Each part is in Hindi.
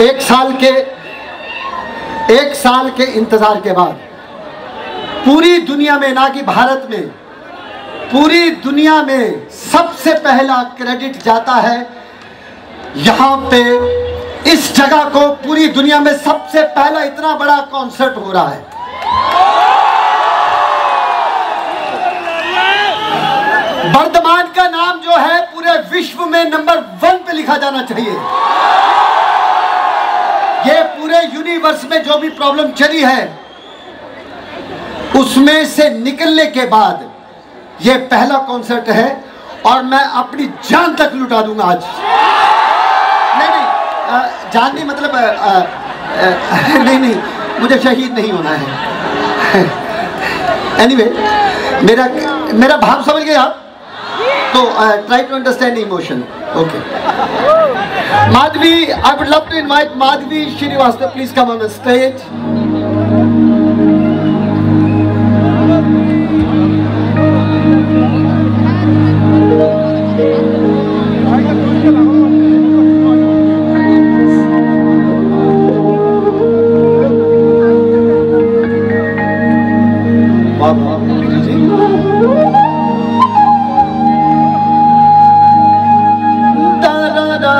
एक साल के इंतजार के बाद पूरी दुनिया में, ना कि भारत में, पूरी दुनिया में सबसे पहला क्रेडिट जाता है यहाँ पे। इस जगह को पूरी दुनिया में सबसे पहला इतना बड़ा कॉन्सर्ट हो रहा है। वर्धमान का नाम जो है पूरे विश्व में नंबर 1 पे लिखा जाना चाहिए। ये पूरे यूनिवर्स में जो भी प्रॉब्लम चली है उसमें से निकलने के बाद ये पहला कॉन्सर्ट है और मैं अपनी जान तक लुटा दूंगा आज। नहीं, जान नहीं मतलब नहीं, मुझे शहीद नहीं होना है। एनीवे, मेरा भाव समझ गए आप? तो try to understand emotion. Okay, Madhavi, I would love to invite Madhavi Srivastava, please come on stage.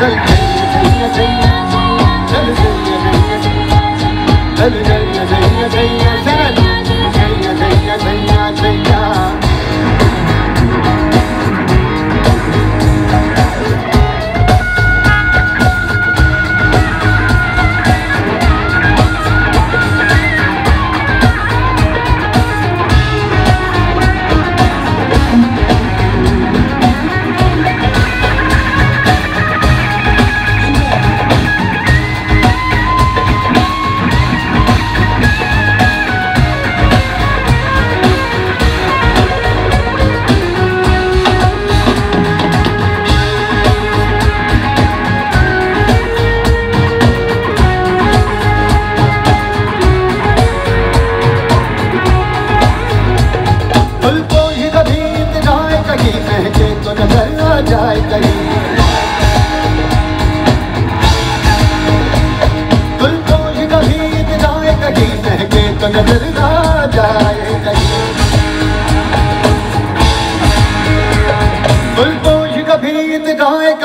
चल चैया चैया चल चैया चैया चैया चल चैया चैया चैया चैया।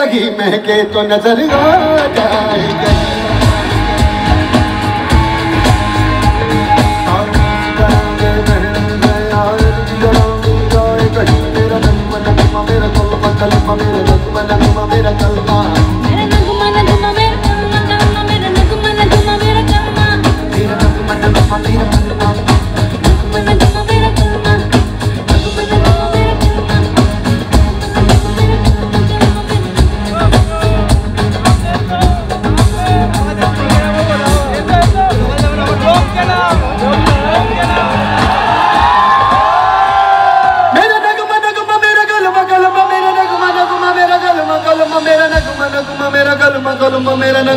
कहीं महके तो नजर आ जाए कहीं मेरा नगमा नगमा मेरा कलमा कलमा मेरा नगमा नगमा मेरा कलमा मेरा नगमा नगमा मेरा कलमा कलमा मेरा नगमा नगमा मेरा कलमा मेरा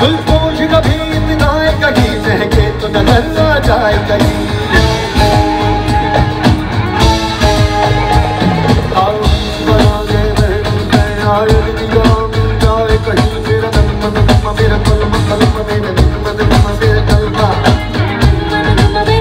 गुलपोश कभी इतनाए कहीं महके तो नजर आ जाए कहीं बना गए आए जाए कहीं मेरा नगमा नगमा मेरा कलमा कलमा मेरा नगमा नगमा मेरा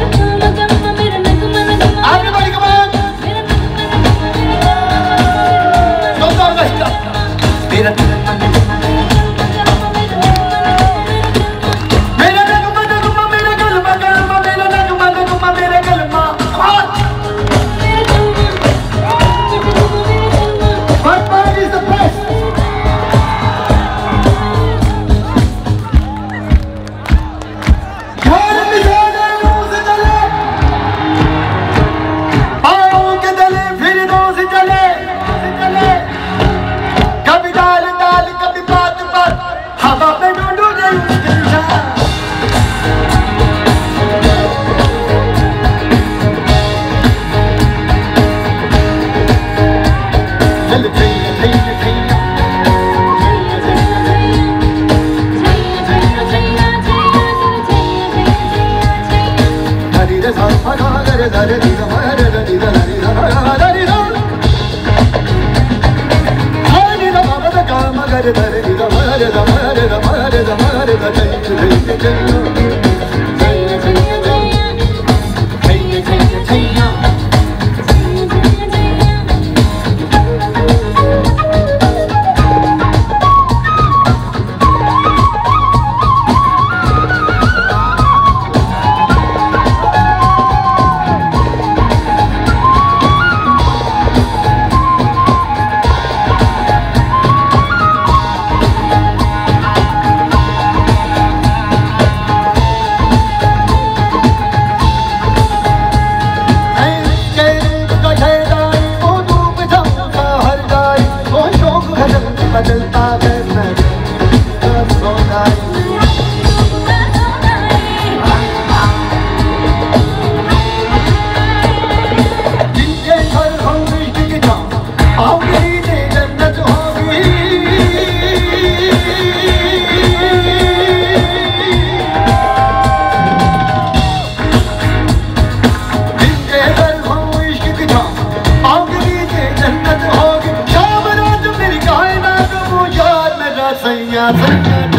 कलमा।